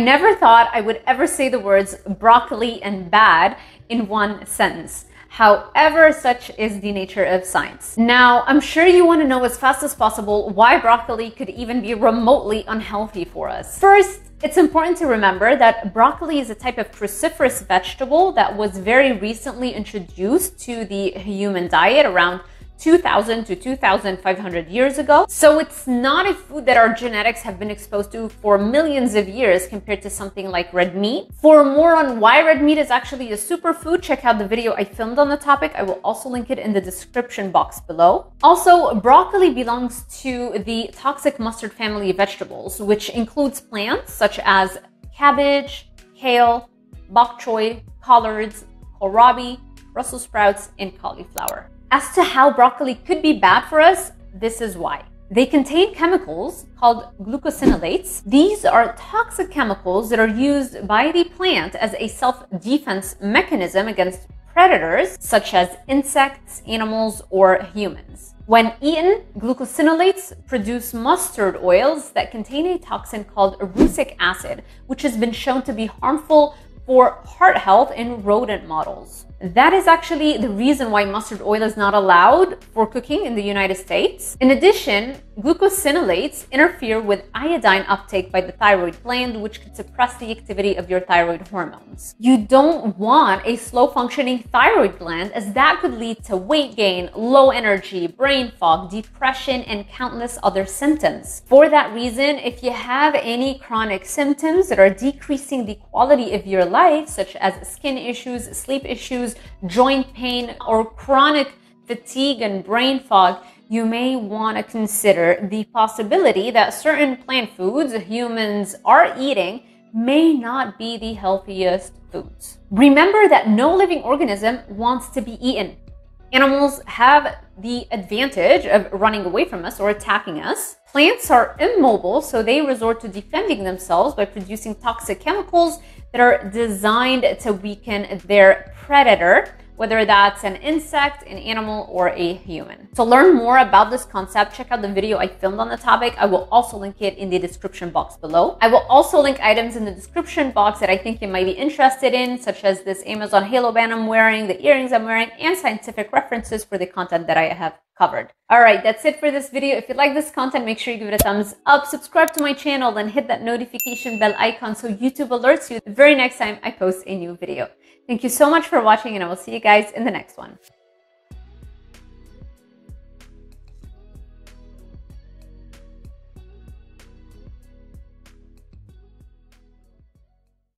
never thought I would ever say the words broccoli and bad in one sentence. However, such is the nature of science. Now, I'm sure you want to know as fast as possible why broccoli could even be remotely unhealthy for us. First, it's important to remember that broccoli is a type of cruciferous vegetable that was very recently introduced to the human diet around 2,000 to 2,500 years ago. So it's not a food that our genetics have been exposed to for millions of years compared to something like red meat. For more on why red meat is actually a superfood, check out the video I filmed on the topic. I will also link it in the description box below. Also, broccoli belongs to the toxic mustard family of vegetables, which includes plants such as cabbage, kale, bok choy, collards, kohlrabi, Brussels sprouts, and cauliflower. As to how broccoli could be bad for us, this is why. They contain chemicals called glucosinolates. These are toxic chemicals that are used by the plant as a self-defense mechanism against predators such as insects, animals, or humans. When eaten, glucosinolates produce mustard oils that contain a toxin called erucic acid, which has been shown to be harmful for heart health in rodent models. That is actually the reason why mustard oil is not allowed for cooking in the United States. In addition, glucosinolates interfere with iodine uptake by the thyroid gland, which could suppress the activity of your thyroid hormones. You don't want a slow-functioning thyroid gland, as that could lead to weight gain, low energy, brain fog, depression, and countless other symptoms. For that reason, if you have any chronic symptoms that are decreasing the quality of your life, such as skin issues, sleep issues, joint pain, or chronic fatigue and brain fog, you may want to consider the possibility that certain plant foods humans are eating may not be the healthiest foods. Remember that no living organism wants to be eaten. Animals have the advantage of running away from us or attacking us. Plants are immobile, so they resort to defending themselves by producing toxic chemicals that are designed to weaken their predator, whether that's an insect, an animal, or a human. To learn more about this concept, check out the video I filmed on the topic. I will also link it in the description box below. I will also link items in the description box that I think you might be interested in, such as this Amazon HALO band I'm wearing, the earrings I'm wearing, and scientific references for the content that I have covered. All right, that's it for this video. If you like this content, make sure you give it a thumbs up, subscribe to my channel, then hit that notification bell icon so YouTube alerts you the very next time I post a new video. Thank you so much for watching, and I will see you guys in the next one.